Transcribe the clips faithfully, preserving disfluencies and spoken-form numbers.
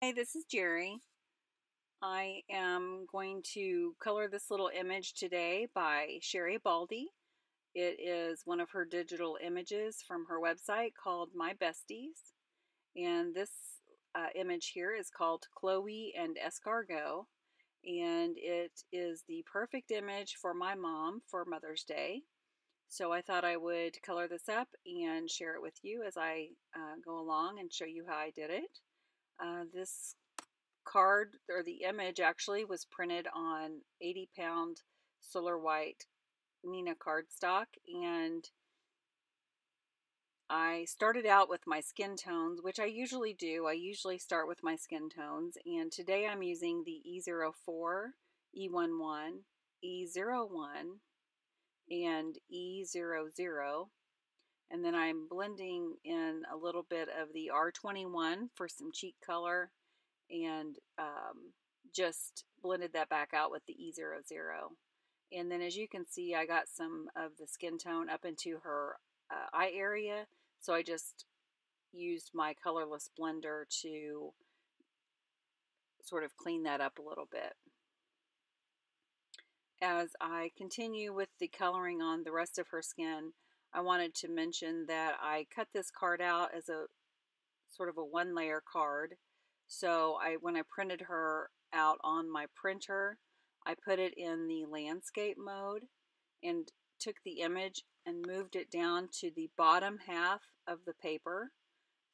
Hey, this is Jerry. I am going to color this little image today by Sherry Baldi. It is one of her digital images from her website called My Besties. And this uh, image here is called Chloe and Escargot. And it is the perfect image for my mom for Mother's Day. So I thought I would color this up and share it with you as I uh, go along and show you how I did it. Uh, this card, or the image actually, was printed on eighty pound solar white Neenah cardstock, and I started out with my skin tones, which I usually do. I usually start with my skin tones, and today I'm using the E zero four, E eleven, E zero one, and E zero zero. And then I'm blending in a little bit of the R twenty-one for some cheek color, and um, just blended that back out with the E zero zero. And then as you can see, I got some of the skin tone up into her uh, eye area. So I just used my colorless blender to sort of clean that up a little bit. As I continue with the coloring on the rest of her skin, I wanted to mention that I cut this card out as a sort of a one layer card. So I, when I printed her out on my printer, I put it in the landscape mode and took the image and moved it down to the bottom half of the paper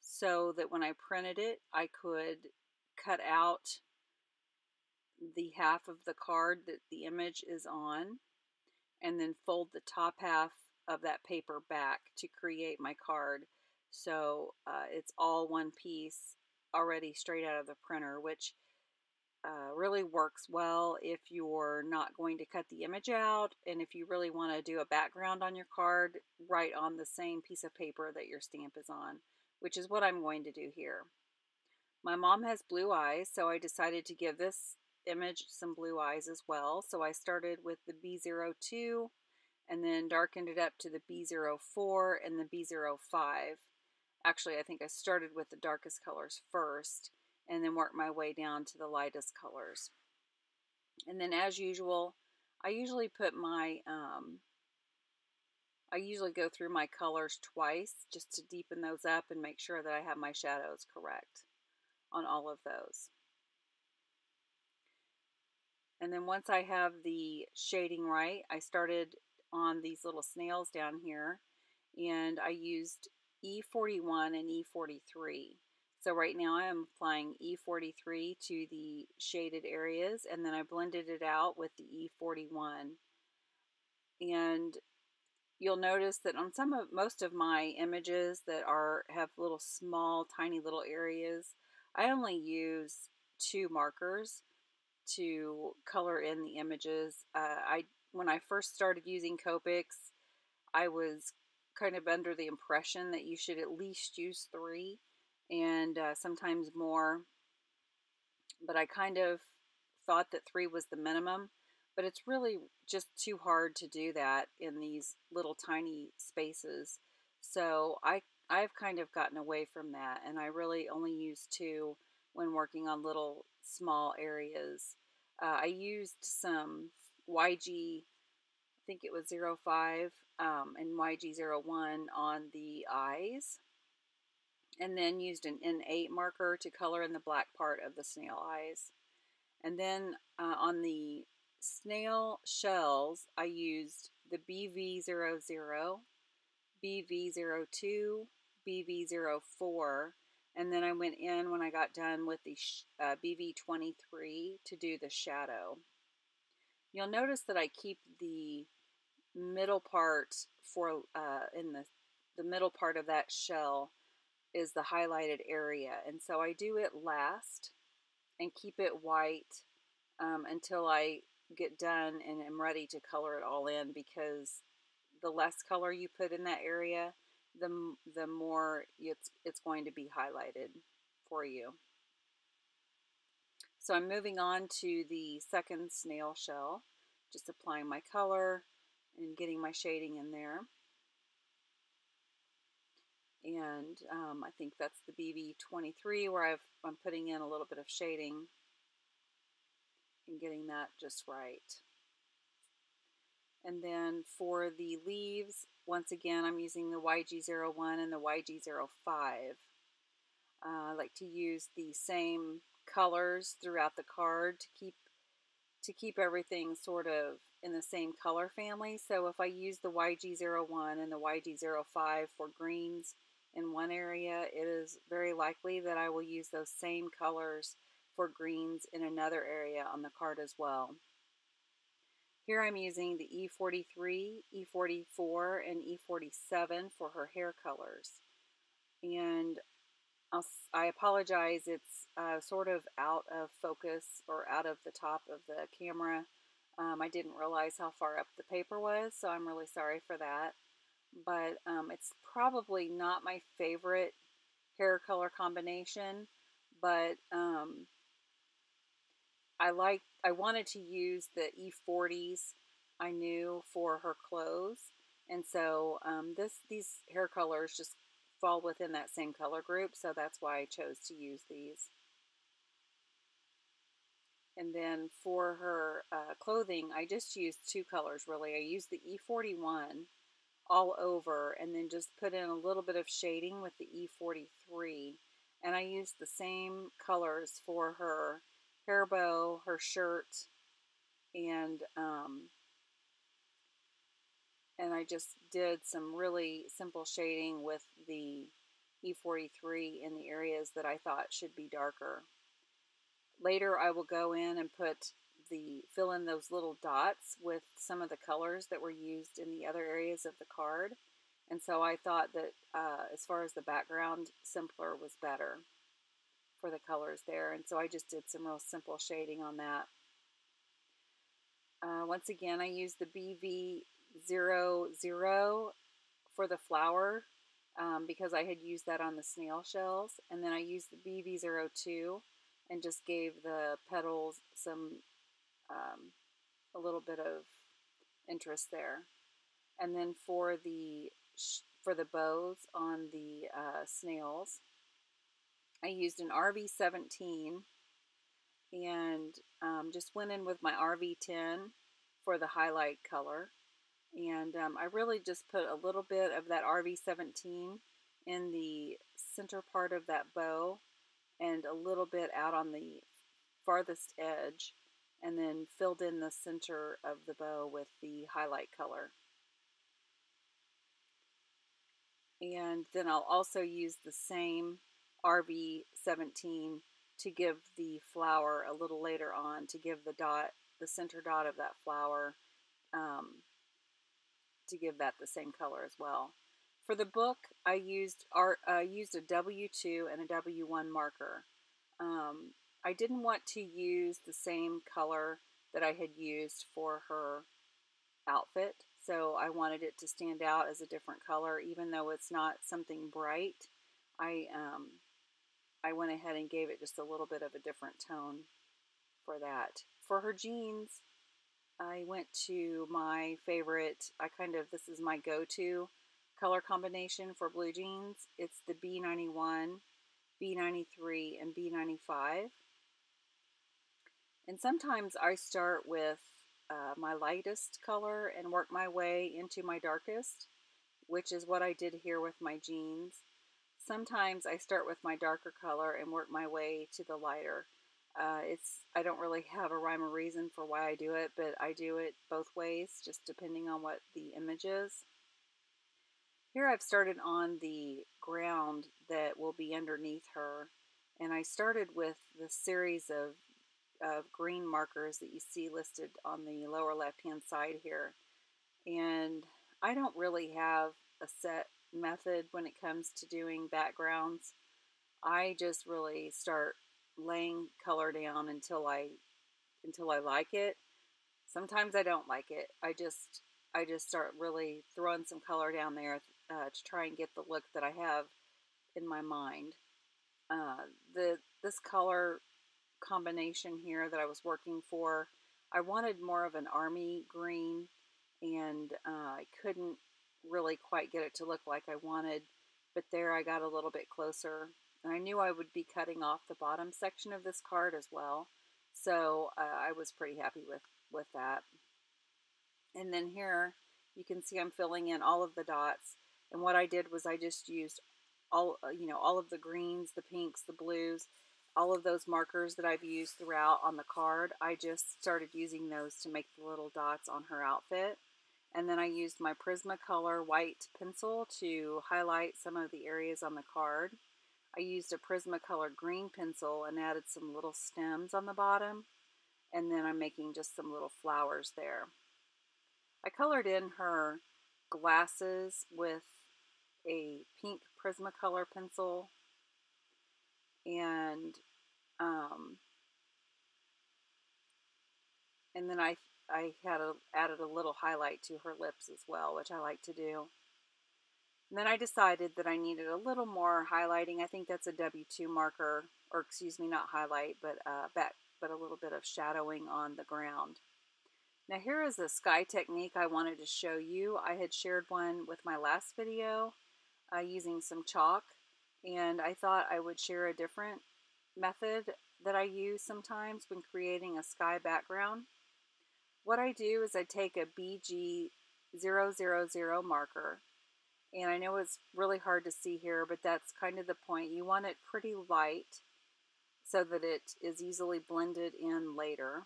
so that when I printed it, I could cut out the half of the card that the image is on and then fold the top half of that paper back to create my card. So uh, it's all one piece already straight out of the printer, which uh, really works well if you're not going to cut the image out and if you really want to do a background on your card right on the same piece of paper that your stamp is on, which is what I'm going to do here. My mom has blue eyes, so I decided to give this image some blue eyes as well. So I started with the B zero two and then darkened it up to the B zero four and the B zero five. Actually, I think I started with the darkest colors first and then worked my way down to the lightest colors. And then as usual, I usually put my, um, I usually go through my colors twice just to deepen those up and make sure that I have my shadows correct on all of those. And then once I have the shading right, I started on these little snails down here, and I used E forty-one and E forty-three. So right now I am applying E forty-three to the shaded areas, and then I blended it out with the E forty-one. And you'll notice that on some of most of my images that are have little small tiny little areas, I only use two markers to color in the images. Uh, I When I first started using Copics, I was kind of under the impression that you should at least use three and uh, sometimes more. But I kind of thought that three was the minimum. But it's really just too hard to do that in these little tiny spaces. So I, I've kind of gotten away from that, and I really only use two when working on little small areas. Uh, I used some Y G, I think it was zero five, um, and Y G zero one on the eyes, and then used an N eight marker to color in the black part of the snail eyes. And then uh, on the snail shells, I used the B V zero zero, B V zero two, B V zero four, and then I went in when I got done with the uh, B V twenty-three to do the shadow. You'll notice that I keep the middle part for uh, in the, the middle part of that shell is the highlighted area. And so I do it last and keep it white um, until I get done and am ready to color it all in, because the less color you put in that area, the, the more it's, it's going to be highlighted for you. So I'm moving on to the second snail shell, just applying my color and getting my shading in there. and um, I think that's the B B twenty-three where I've, I'm putting in a little bit of shading and getting that just right. And then for the leaves, once again, I'm using the Y G zero one and the Y G zero five. Uh, I like to use the same colors throughout the card to keep to keep everything sort of in the same color family. So if I use the Y G zero one and the Y G zero five for greens in one area, it is very likely that I will use those same colors for greens in another area on the card as well. Here I'm using the E forty-three, E forty-four, and E forty-seven for her hair colors. And I'll, I apologize, it's uh, sort of out of focus or out of the top of the camera. Um, I didn't realize how far up the paper was, so I'm really sorry for that. But um, it's probably not my favorite hair color combination, but um, I like, I wanted to use the E forties I knew for her clothes, and so um, this these hair colors just fall within that same color group, so that's why I chose to use these. And then for her uh, clothing, I just used two colors really. I used the E forty-one all over, and then just put in a little bit of shading with the E forty-three, and I used the same colors for her hair bow, her shirt, and um, and I just did some really simple shading with the E forty-three in the areas that I thought should be darker. Later I will go in and put the fill in those little dots with some of the colors that were used in the other areas of the card, and so I thought that uh, as far as the background, simpler was better for the colors there, and so I just did some real simple shading on that. Uh, once again, I used the B V zero zero for the flower um, because I had used that on the snail shells, and then I used the B V zero two and just gave the petals some um, a little bit of interest there. And then for the for the bows on the uh, snails, I used an R V seventeen and um, just went in with my R V ten for the highlight color. And um, I really just put a little bit of that R V seventeen in the center part of that bow and a little bit out on the farthest edge, and then filled in the center of the bow with the highlight color. And then I'll also use the same R V seventeen to give the flower a little later on, to give the dot, the center dot of that flower, um, to give that the same color as well. For the book, I used art, uh, used a W two and a W one marker. Um, I didn't want to use the same color that I had used for her outfit, so I wanted it to stand out as a different color, even though it's not something bright. I um, I went ahead and gave it just a little bit of a different tone for that. For her jeans, I went to my favorite, I kind of, this is my go-to color combination for blue jeans. It's the B ninety-one, B ninety-three, and B ninety-five. And sometimes I start with uh, my lightest color and work my way into my darkest, which is what I did here with my jeans. Sometimes I start with my darker color and work my way to the lighter. Uh, it's I don't really have a rhyme or reason for why I do it, but I do it both ways, just depending on what the image is. Here I've started on the ground that will be underneath her, and I started with the series of, of green markers that you see listed on the lower left-hand side here. And I don't really have a set method when it comes to doing backgrounds. I just really start laying color down until I until I like it. Sometimes I don't like it. I just I just start really throwing some color down there uh, to try and get the look that I have in my mind. Uh, the this color combination here that I was working for, I wanted more of an army green, and uh, I couldn't really quite get it to look like I wanted. but there I got a little bit closer. And I knew I would be cutting off the bottom section of this card as well. So uh, I was pretty happy with, with that. And then here you can see I'm filling in all of the dots. And what I did was I just used all, you know, all of the greens, the pinks, the blues, all of those markers that I've used throughout on the card. I just started using those to make the little dots on her outfit. And then I used my Prismacolor white pencil to highlight some of the areas on the card. I used a Prismacolor green pencil and added some little stems on the bottom. And then I'm making just some little flowers there. I colored in her glasses with a pink Prismacolor pencil. And um, and then I, I had a, added a little highlight to her lips as well, which I like to do. And then I decided that I needed a little more highlighting. I think that's a W two marker, or excuse me, not highlight, but uh, back, but a little bit of shadowing on the ground. Now here is a sky technique I wanted to show you. I had shared one with my last video uh, using some chalk, and I thought I would share a different method that I use sometimes when creating a sky background. What I do is I take a B G zero zero zero marker, and I know it's really hard to see here, but that's kind of the point. You want it pretty light so that it is easily blended in later.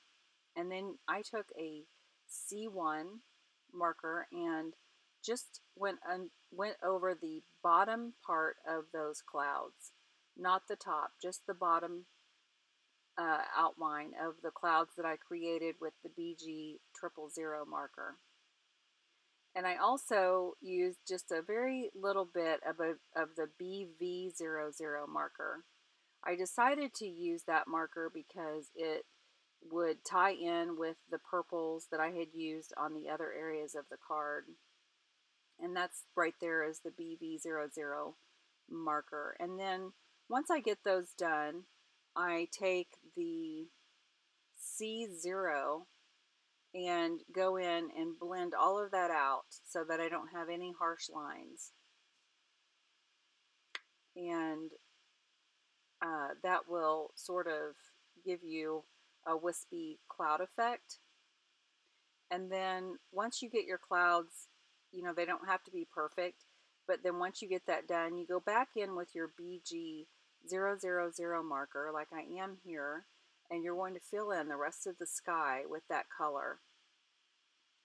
And then I took a C one marker and just went, un went over the bottom part of those clouds. Not the top, just the bottom uh, outline of the clouds that I created with the B G zero zero zero marker. And I also used just a very little bit of, a, of the B V zero zero marker. I decided to use that marker because it would tie in with the purples that I had used on the other areas of the card. And that's right there is the B V zero zero marker. And then once I get those done, I take the C zero and go in and blend all of that out so that I don't have any harsh lines. And uh, that will sort of give you a wispy cloud effect. And then once you get your clouds, you know, they don't have to be perfect, but then once you get that done, you go back in with your B G zero zero zero marker, like I am here, and you're going to fill in the rest of the sky with that color.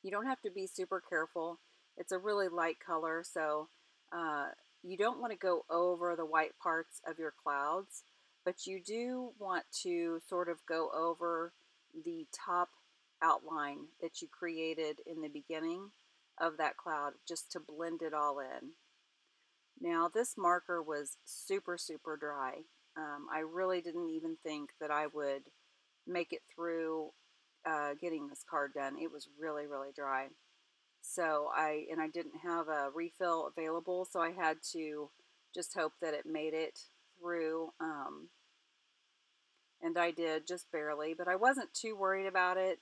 You don't have to be super careful. It's a really light color, so uh, you don't want to go over the white parts of your clouds, but you do want to sort of go over the top outline that you created in the beginning of that cloud, just to blend it all in. Now this marker was super super dry. Um, I really didn't even think that I would make it through uh, getting this card done. It was really really dry. So I, and I didn't have a refill available, so I had to just hope that it made it through. Um, and I did, just barely, but I wasn't too worried about it.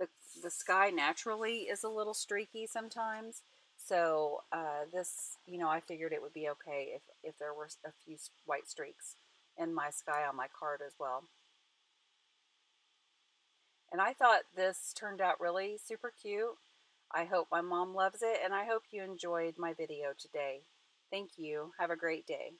The, the sky naturally is a little streaky sometimes, so uh, this, you know, I figured it would be okay if, if there were a few white streaks in my sky on my card as well. And I thought this turned out really super cute. I hope my mom loves it, and I hope you enjoyed my video today. Thank you. Have a great day.